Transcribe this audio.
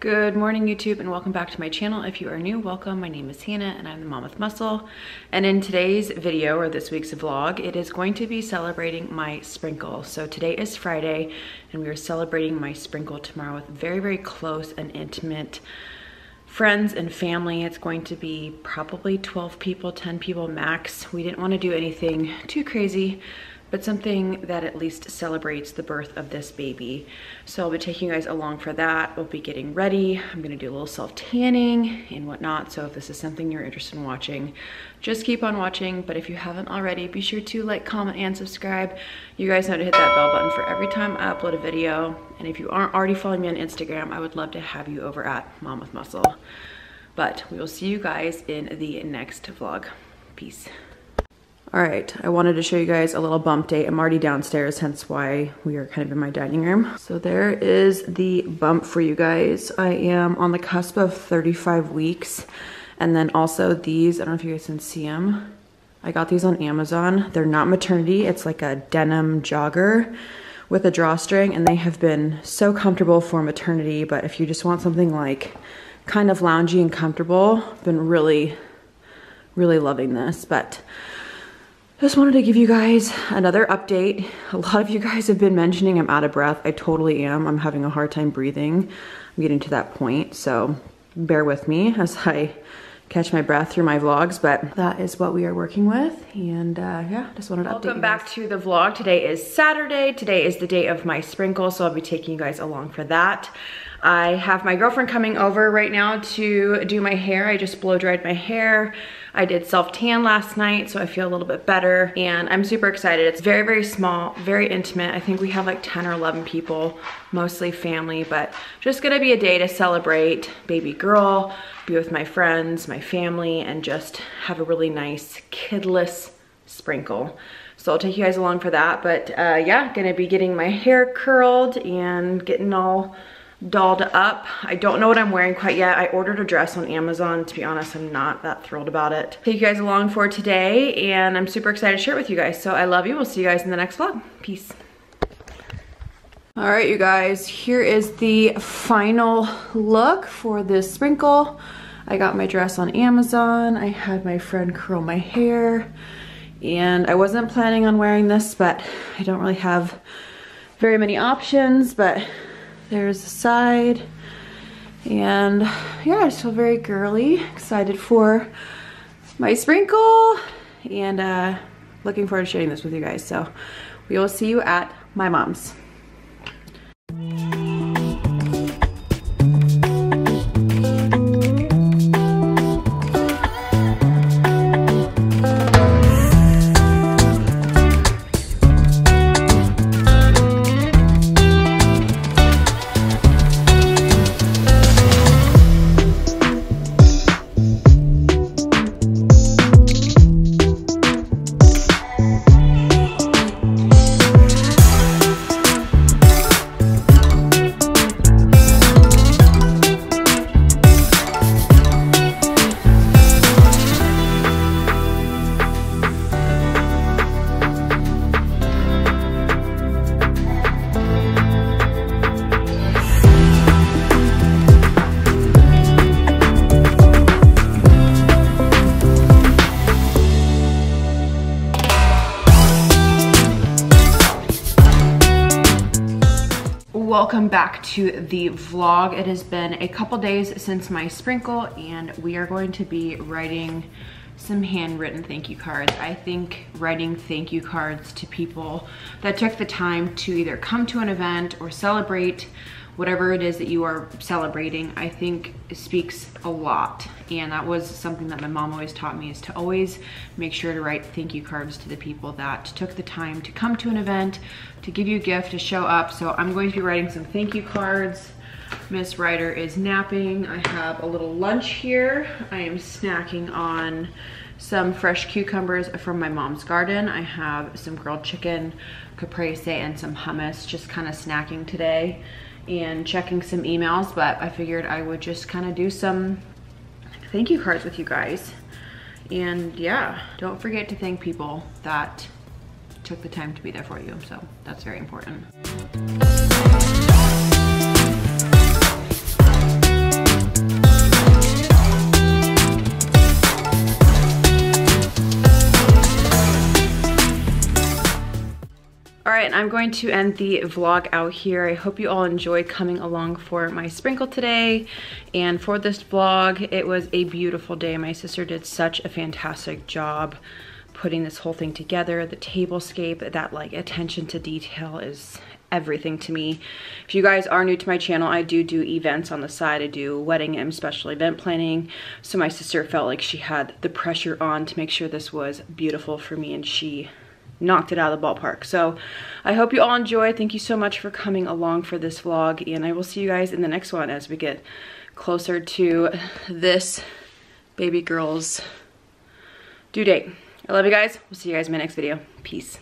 Good morning, YouTube, and welcome back to my channel. If you are new, welcome. My name is Hannah and I'm the Mom with Muscle. And in today's video, or this week's vlog, it is going to be celebrating my sprinkle. So today is Friday and we are celebrating my sprinkle tomorrow with very, very close and intimate friends and family. It's going to be probably 12 people, 10 people max. We didn't want to do anything too crazy, but something that at least celebrates the birth of this baby. So I'll be taking you guys along for that. We'll be getting ready. I'm gonna do a little self-tanning and whatnot. So if this is something you're interested in watching, just keep on watching. But if you haven't already, be sure to like, comment, and subscribe. You guys know to hit that bell button for every time I upload a video. And if you aren't already following me on Instagram, I would love to have you over at Mom with Muscle. But we will see you guys in the next vlog. Peace. All right, I wanted to show you guys a little bump date. I'm already downstairs, hence why we are kind of in my dining room. So there is the bump for you guys. I am on the cusp of 35 weeks. And then also these, I don't know if you guys can see them. I got these on Amazon. They're not maternity. It's like a denim jogger with a drawstring, and they have been so comfortable for maternity. But if you just want something like kind of loungy and comfortable, I've been really, really loving this. But just wanted to give you guys another update. A lot of you guys have been mentioning I'm out of breath. I totally am. I'm having a hard time breathing. I'm getting to that point, so bear with me as I catch my breath through my vlogs, but that is what we are working with. And yeah, just wanted to update you guys. Welcome back to the vlog. Today is Saturday. Today is the day of my sprinkle, so I'll be taking you guys along for that. I have my girlfriend coming over right now to do my hair. I just blow dried my hair. I did self-tan last night, so I feel a little bit better, and I'm super excited. It's very, very small, very intimate. I think we have like 10 or 11 people, mostly family, but just gonna be a day to celebrate baby girl, be with my friends, my family, and just have a really nice kidless sprinkle. So I'll take you guys along for that, but yeah, gonna be getting my hair curled and getting all dolled up. I don't know what I'm wearing quite yet. I ordered a dress on Amazon. To be honest, I'm not that thrilled about it. Take you guys along for today, and I'm super excited to share it with you guys. So I love you. We'll see you guys in the next vlog. Peace. All right, you guys, here is the final look for this sprinkle. I got my dress on Amazon. I had my friend curl my hair, and I wasn't planning on wearing this, but I don't really have very many options, but there's the side, and yeah, I just feel very girly, excited for my sprinkle, and looking forward to sharing this with you guys. So we will see you at my mom's. Welcome back to the vlog. It has been a couple days since my sprinkle, and we are going to be writing some handwritten thank you cards. I think writing thank you cards to people that took the time to either come to an event or celebrate whatever it is that you are celebrating, I think speaks a lot. And that was something that my mom always taught me, is to always make sure to write thank you cards to the people that took the time to come to an event, to give you a gift, to show up. So I'm going to be writing some thank you cards. Miss Ryder is napping. I have a little lunch here. I am snacking on some fresh cucumbers from my mom's garden. I have some grilled chicken, caprese, and some hummus, just kind of snacking today and checking some emails, but I figured I would just kind of do some thank you cards with you guys. And yeah, don't forget to thank people that took the time to be there for you. So that's very important. right, and I'm going to end the vlog out here. I hope you all enjoyed coming along for my sprinkle today and for this vlog. It was a beautiful day. My sister did such a fantastic job putting this whole thing together. The table scape, that like attention to detail is everything to me. If you guys are new to my channel, I do events on the side. I do wedding and special event planning. So my sister felt like she had the pressure on to make sure this was beautiful for me, and she knocked it out of the ballpark. So I hope you all enjoy. Thank you so much for coming along for this vlog, and I will see you guys in the next one as we get closer to this baby girl's due date. I love you guys. We'll see you guys in my next video. Peace.